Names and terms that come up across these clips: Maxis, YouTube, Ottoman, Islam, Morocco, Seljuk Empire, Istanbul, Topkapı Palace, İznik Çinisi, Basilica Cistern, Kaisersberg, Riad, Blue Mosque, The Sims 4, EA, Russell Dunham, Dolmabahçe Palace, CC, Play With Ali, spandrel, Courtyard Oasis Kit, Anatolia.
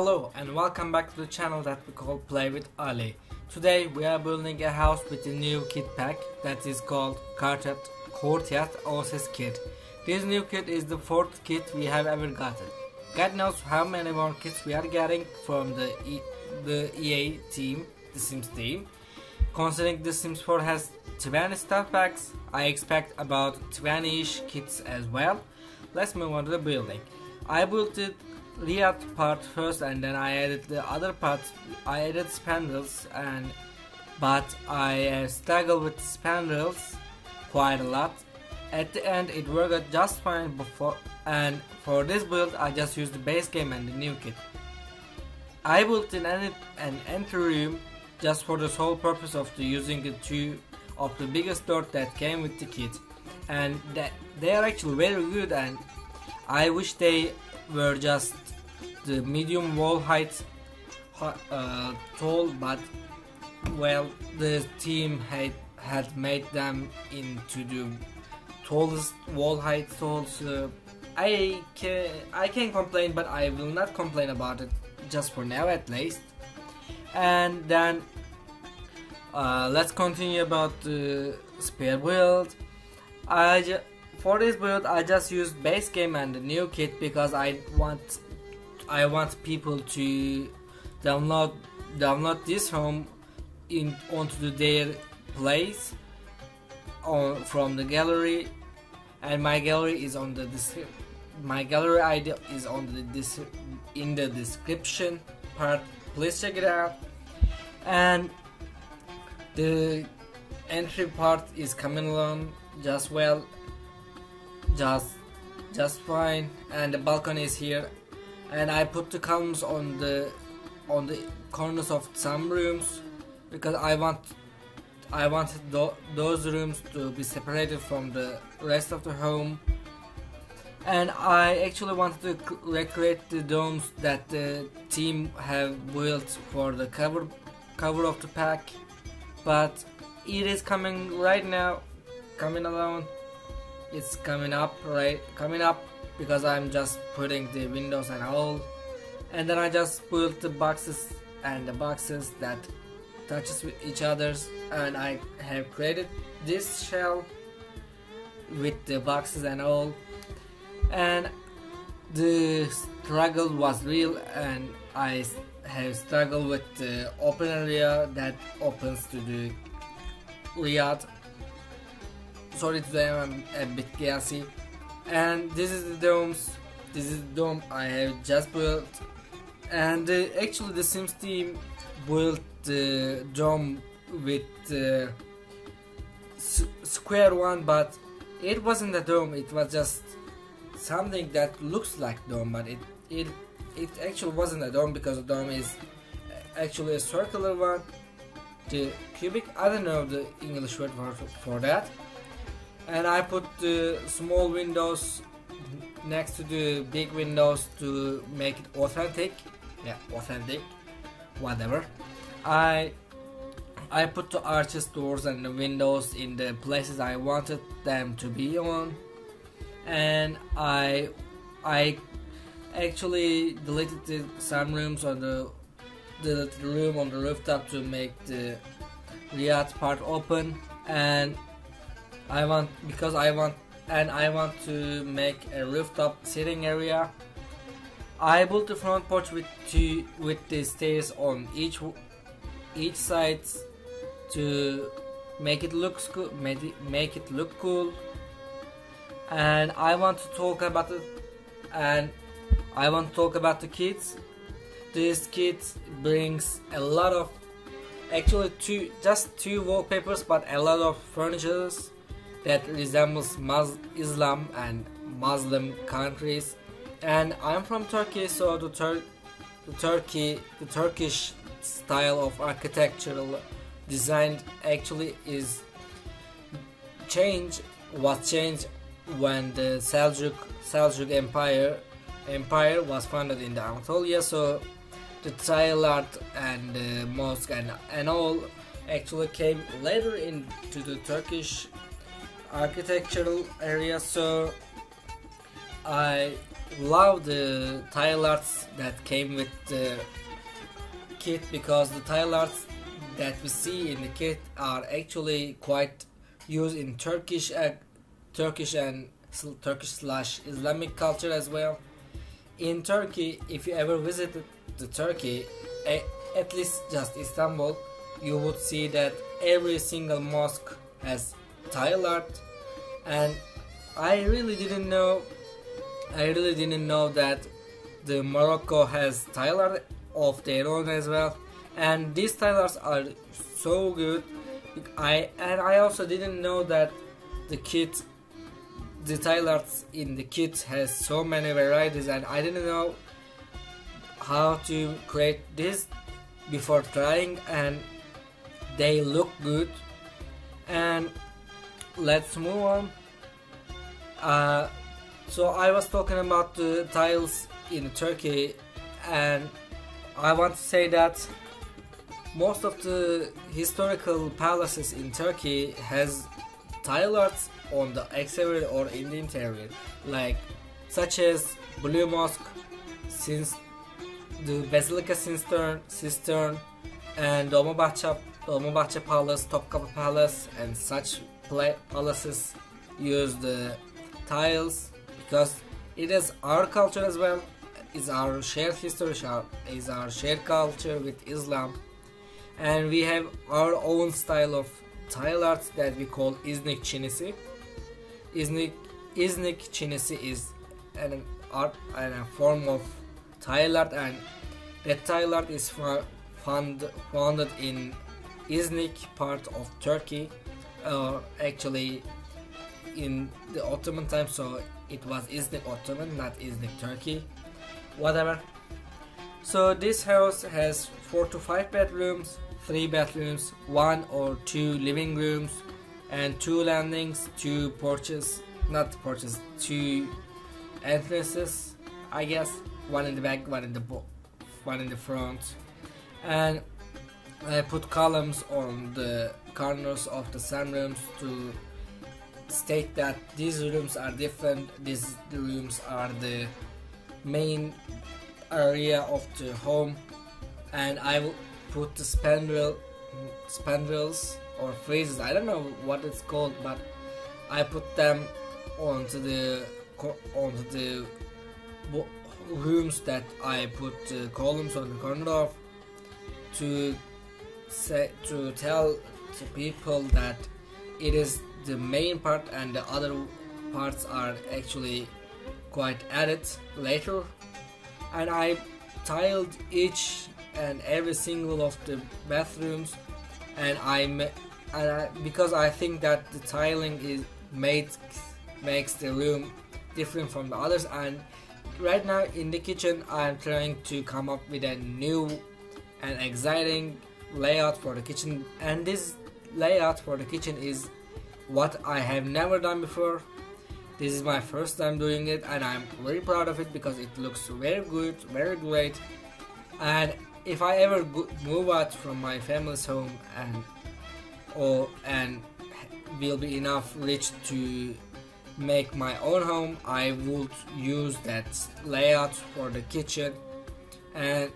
Hello and welcome back to the channel that we call Play With Ali. Today we are building a house with a new kit pack that is called Courtyard Oasis Kit. This new kit is the fourth kit we have ever gotten. God knows how many more kits we are getting from the EA team, the Sims team. Considering the Sims 4 has 20 stuff packs, I expect about 20-ish kits as well. Let's move on to the building. I built it Riyadh part first and then I added the other parts. I added spandrels, but I struggled with spandrels quite a lot. At the end it worked just fine before, and for this build I just used the base game and the new kit. I built an entry room just for the sole purpose of using the two of the biggest doors that came with the kit, and they are actually very good, and I wish they were just the medium wall height tall, but well, the team had made them into the tallest wall height tall, so I can complain, but I will not complain about it, just for now at least. And then let's continue about the spare build. For this build I just used base game and the new kit because I want people to download this home onto their place from the gallery, and my gallery is on in the description part. Please check it out. And the entry part is coming along just well. Just fine, and the balcony is here, and I put the columns on the corners of some rooms because I want those rooms to be separated from the rest of the home, and I actually wanted to recreate the domes that the team have built for the cover of the pack, but it is coming right now, coming along. It's coming up, right? Coming up because I'm just putting the windows and all, and then I just built the boxes and the boxes that touches with each others, and I have created this shell with the boxes and all, and the struggle was real, and I have struggled with the open area that opens to the Riyadh. Sorry, today I'm a bit gassy. And this is the domes. This is the dome I have just built. And actually the Sims team built the dome with square one, but it wasn't a dome, it was just something that looks like dome, but it actually wasn't a dome because the dome is actually a circular one. The cubic, I don't know the English word for that. And I put the small windows next to the big windows to make it authentic. Yeah, authentic. Whatever. I put the arches, doors and the windows in the places I wanted them to be on. And I actually deleted some rooms on the room on the rooftop to make the Riyadh part open, and I want to make a rooftop sitting area. I built the front porch with the stairs on each side to make it look cool. And I want to talk about it, and I want to talk about the kids. This kit brings a lot of, actually just two wallpapers, but a lot of furnitures that resembles Islam and Muslim countries, and I'm from Turkey, so the Turkish style of architectural design actually was changed when the Seljuk Empire was founded in the Anatolia, so the tile art and the mosque and all actually came later into the Turkish architectural area, so I love the tile arts that came with the kit, because the tile arts that we see in the kit are actually quite used in Turkish and Turkish/Islamic culture as well. In Turkey, if you ever visited the Turkey, at least just Istanbul, you would see that every single mosque has tile art, and I really didn't know that the Morocco has tile art of their own as well, and these tile arts are so good. I also didn't know that the tile arts in the kit has so many varieties, and I didn't know how to create this before trying, and they look good. And let's move on. So I was talking about the tiles in Turkey, and I want to say that most of the historical palaces in Turkey has tile arts on the exterior or in the interior, like such as Blue Mosque, since the Basilica Cistern, and Dolmabahçe Palace, Topkapı Palace, and such palaces use the tiles, because it is our culture as well, is our shared history, is our shared culture with Islam, and we have our own style of tile art that we call İznik Çinisi. İznik Çinisi is an art and a form of tile art, and that tile art is founded in İznik part of Turkey, actually in the Ottoman time, so it was İznik Ottoman, not İznik Turkey, whatever. So this house has 4 to 5 bedrooms, 3 bedrooms, 1 or 2 living rooms, and 2 landings, 2 porches, not porches, 2 entrances, I guess, one in the back, one in the front, and I put columns on the corners of the sunrooms to state that these rooms are different. These rooms are the main area of the home, and I will put the spandrels or friezes, I don't know what it's called, but I put them onto the rooms that I put columns on the corner of, to tell to people that it is the main part, and the other parts are actually quite added later. And I tiled each and every single of the bathrooms, and I because I think that the tiling makes the room different from the others. And right now in the kitchen, I'm trying to come up with a new and exciting layout for the kitchen, and this layout for the kitchen is what I have never done before. This is my first time doing it, and I'm very proud of it because it looks very good, very great. And if I ever move out from my family's home and will be enough rich to make my own home, I would use that layout for the kitchen. And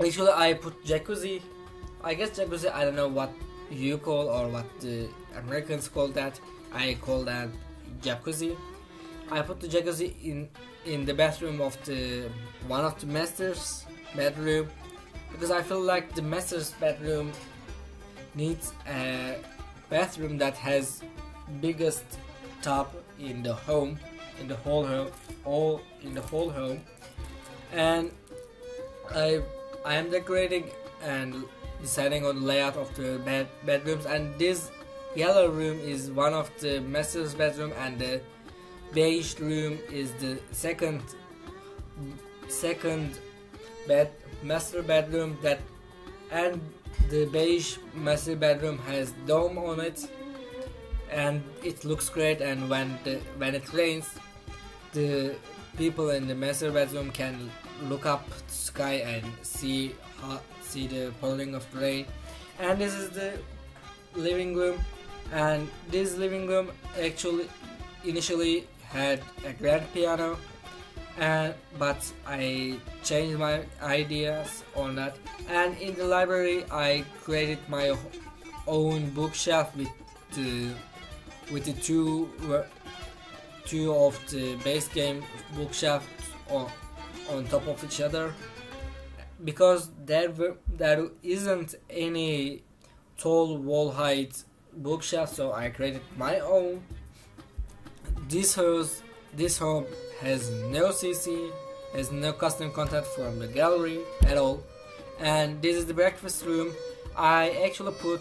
actually I put jacuzzi, I guess jacuzzi, I don't know what you call or what the Americans call that, I call that jacuzzi. I put the jacuzzi in the bathroom of the one of the master's bedroom, because I feel like the master's bedroom needs a bathroom that has biggest tub in the home, in the whole home, all in the whole home. And I am decorating and deciding on the layout of the bedrooms, and this yellow room is one of the master's bedroom, and the beige room is the second master bedroom, that and the beige master bedroom has dome on it, and it looks great. And when it rains, the people in the master bedroom can look up the sky and see the pouring of rain. And this is the living room, and this living room actually initially had a grand piano, but I changed my ideas on that. And in the library I created my own bookshelf with the two of the base game bookshelves on top of each other, because there isn't any tall wall height bookshelf, so I created my own. This home has no CC, has no custom content from the gallery at all. And this is the breakfast room. I actually put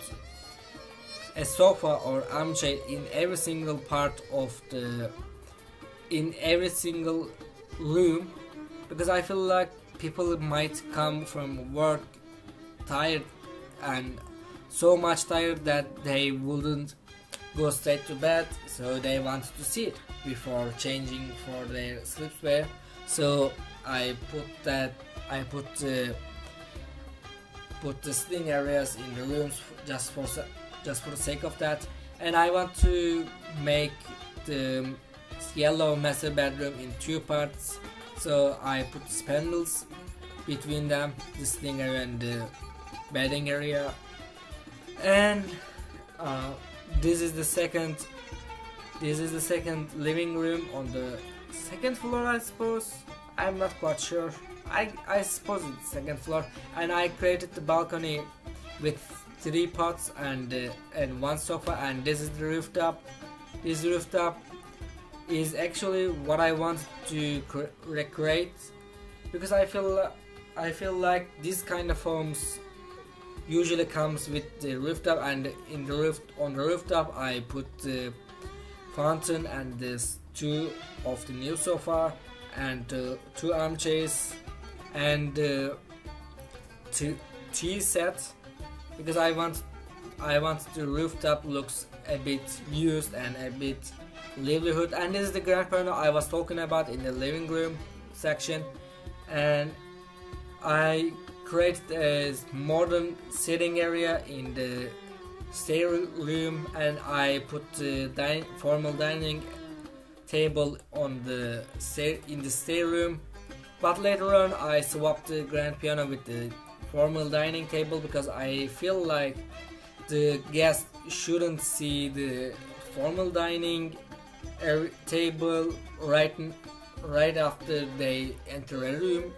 a sofa or armchair in every single part of the, in every single room, because I feel like people might come from work tired, and so much tired that they wouldn't go straight to bed, so they wanted to sit before changing for their sleepwear. So I put the sitting areas in the rooms just for the sake of that. And I want to make the yellow master bedroom in two parts, so I put spindles between them, the sitting area and the bedding area. And this is the second living room on the second floor, I suppose. I'm not quite sure. I suppose it's second floor. And I created the balcony with three pots and one sofa, and this is the rooftop. This rooftop is actually what I want to recreate, because I feel like this kind of homes usually comes with the rooftop, and on the rooftop I put the fountain and this two of the new sofa and two armchairs and two tea sets, because I want the rooftop looks a bit used and a bit livelihood. And this is the grand piano I was talking about in the living room section, and I created a modern sitting area in the stair room, and I put the formal dining table in the stair room. But later on I swapped the grand piano with the formal dining table, because I feel like the guests shouldn't see the formal dining table right after they enter a room.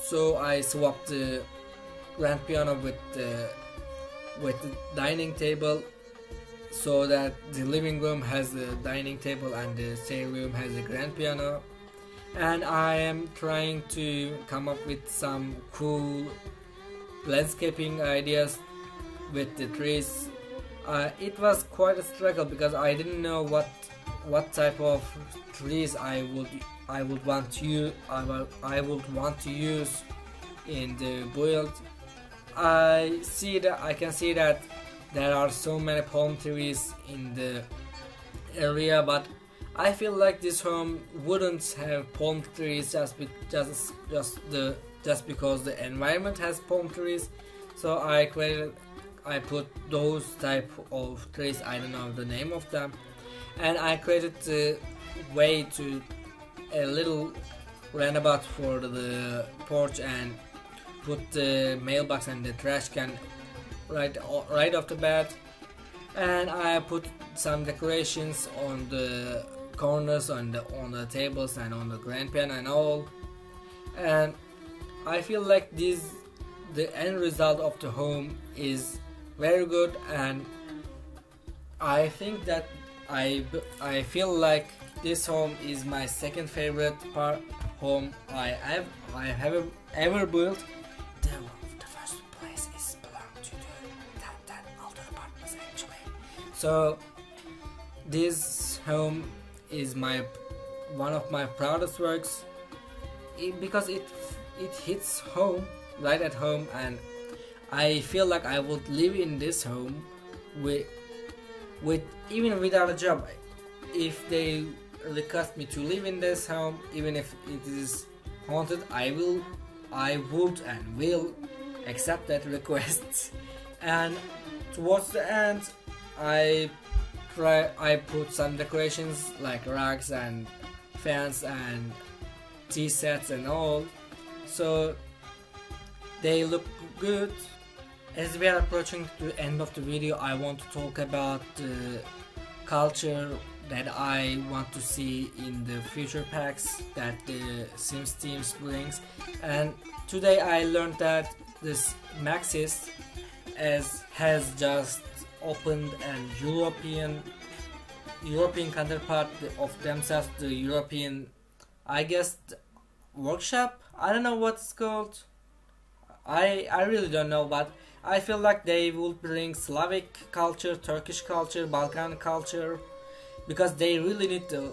So I swapped the grand piano with the dining table, so that the living room has the dining table and the same room has the grand piano. And I am trying to come up with some cool landscaping ideas with the trees. It was quite a struggle, because I didn't know what type of trees I would want to use in the build. I can see that there are so many palm trees in the area, but I feel like this home wouldn't have palm trees just because the environment has palm trees. So I put those type of trees, I don't know the name of them, and I created the way to a little roundabout for the porch, and put the mailbox and the trash can right off the bat. And I put some decorations on the corners, on the tables and on the grand piano and all. And I feel like the end result of the home is very good, and I think that I feel like this home is my second favorite home I have ever built. The first place is belonged to that older apartments actually. So this home is one of my proudest works, because it hits home, right at home, and I feel like I would live in this home with even without a job. If they request me to live in this home, even if it is haunted, I would and will accept that request. And towards the end I put some decorations like rugs and fans and tea sets and all, so they look good. As we are approaching the end of the video, I want to talk about the culture that I want to see in the future packs that the Sims teams brings. And today I learned that this Maxis has just opened an European counterpart of themselves, the European, I guess, workshop. I don't know what it's called. I really don't know, but I feel like they will bring Slavic culture, Turkish culture, Balkan culture, because they really need to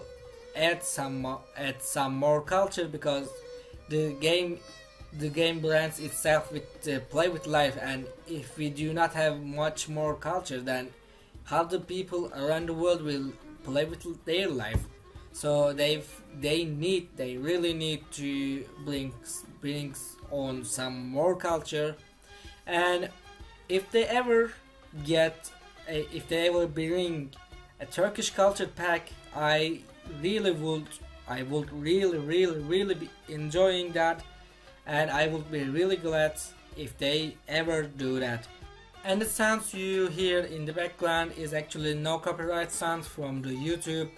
add some more culture, because the game brands itself with Play With Life, and if we do not have much more culture, then how the people around the world will play with their life? So they really need to bring on some more culture. And if they ever bring a Turkish culture pack, I would really be enjoying that, and I would be really glad if they ever do that. And the sounds you hear in the background is actually no copyright sounds from the YouTube.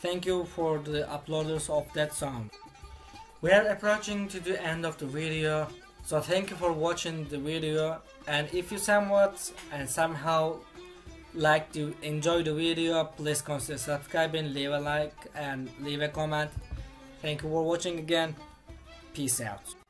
Thank you for the uploaders of that sound. We are approaching to the end of the video, so thank you for watching the video, and if you somehow like to enjoy the video, please consider subscribing, leave a like and leave a comment. Thank you for watching again. Peace out.